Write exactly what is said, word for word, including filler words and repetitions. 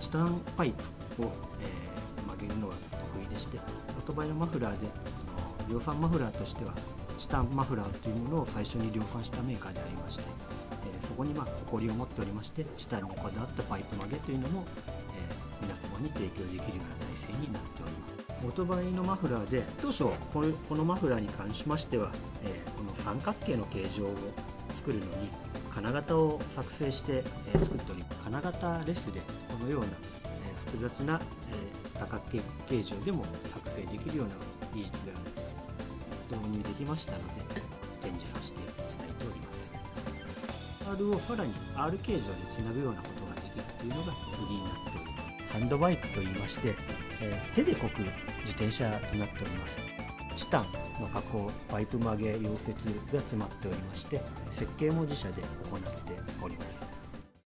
チタンパイプを、えー、曲げるのが得意でして、オートバイのマフラーで量産マフラーとしてはチタンマフラーというものを最初に量産したメーカーでありまして、えー、そこにまあ誇りを持っておりまして、チタンにこだわったパイプ曲げというのも、えー、皆様に提供できるような体制になっております。オートバイのマフラーで当初この、このマフラーに関しましては、えー、この三角形の形状を作るのに金型を作成して、えー、作っております。金型レスでこのような、えー、複雑な、えー、多角形形状でも作成できるような技術が導入できましたので展示させていただいております。 R をさらに R 形状でつなぐようなことができるというのが売りになっております。ハンドバイクといいまして、えー、手でこく自転車となっております。チタンの加工、パイプ曲げ、溶接が詰まっておりまして、設計も自社で行っております。